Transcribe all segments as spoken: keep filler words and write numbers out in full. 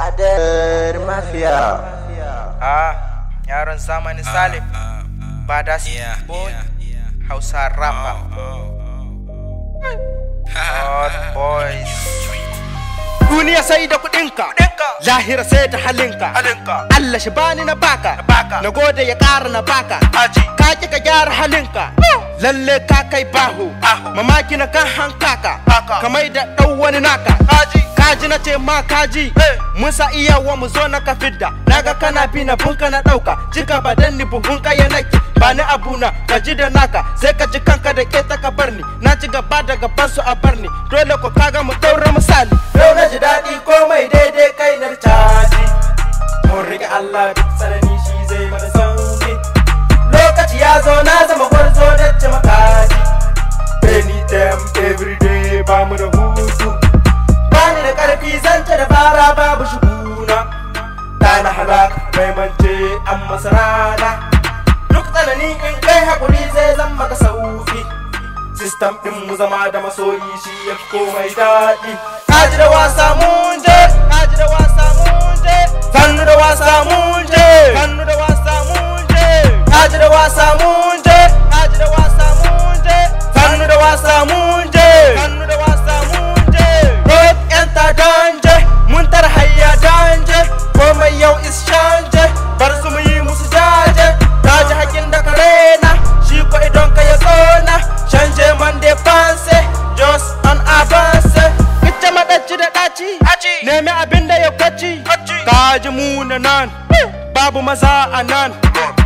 Ada mafia. Ah, yaron zamani Salim, badass boy, Hausa rapper. Hot boys. Dunia sai da kudinka, lahira sai da halinka. Allah shi bani na baka, na gode ya kara na baka. Ka ki ka gyara halinka, lalle ka kai bahu. Mamaki na kan hankaka, ka mai da dau wani naka. Kaji na ce ma kaji, musa iya wa mu zo na kafidda. Naga kana bi na bunka na dauka, jika badan ni buhunka ya naki. Bani abuna kaji da naka, sai ka ji kanka da ke ta ka barni. Na ci gaba daga bansu a barni, dole ko kaga mu daura misali. Yau na ji daɗi komai daidai kai na caji. Mun riƙe Allah duk sanani shi zai mana sauki. Lokaci ya zo na zama gwarzo na ce makaji. Anytime everyday ba mu da hutu. Bani da karfi zance da fara babu shuguna. Da na halak mai mance an masa rana. Duk tsanani in kai hakuri zai zan maka sauki. Sistam din mu zama da masoyi shi ya fi komai daɗi. Kaji da wasa mun je, kaji da wasa mun je, sannu da wasa mun je, sannu da wasa mun je, kaji da wasa mun je, kaji da wasa mun je, sannu da wasa mun je, sannu da wasa mun je. Danje muntar hayya danje komai yau is change bar su mu yi musu jaje daji hakin da karena shi ko idon ka ya tsona change man de pense just an avance kitta madaci da daci nemi abinda ya kwaci kaji mu na nan babu maza anan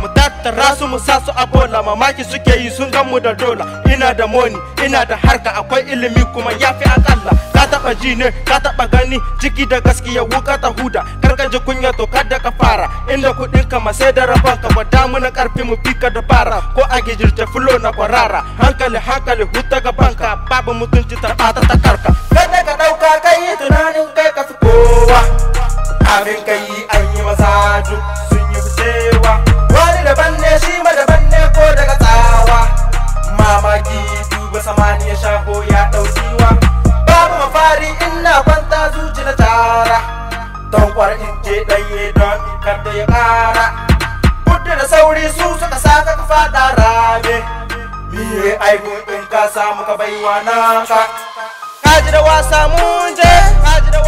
mu tattara su mu sasu abola mamaki suke yi sun gan mu da dola ina da money ina da harka akwai ilimi kuma yafi akalla taba ji ne ka taba gani ciki da gaskiya wuka ta huda karkaje kunya to kada ka fara inda kudin ka masai da raban ka wada mun karfi mu fika da fara ko a gijirce fulo na kwarara hankali hankali huta ga banka babu mutunci ta bata ta karka kada ka dauka kai tunanin kai ka fi kowa abin kai an yi maza duk sun yi cewa wani daban ne shi ma daban ne ko daga tsawa mamaki duba samani ya shaho ya daukiwa babu mafari ina kwanta zuci na tara don kwara in je danye don ikar da ya kara kudda da sauri su suka saka ka fada rame miye aibun in ka samu ka baiwa naka kaji da wasa mun je kaji da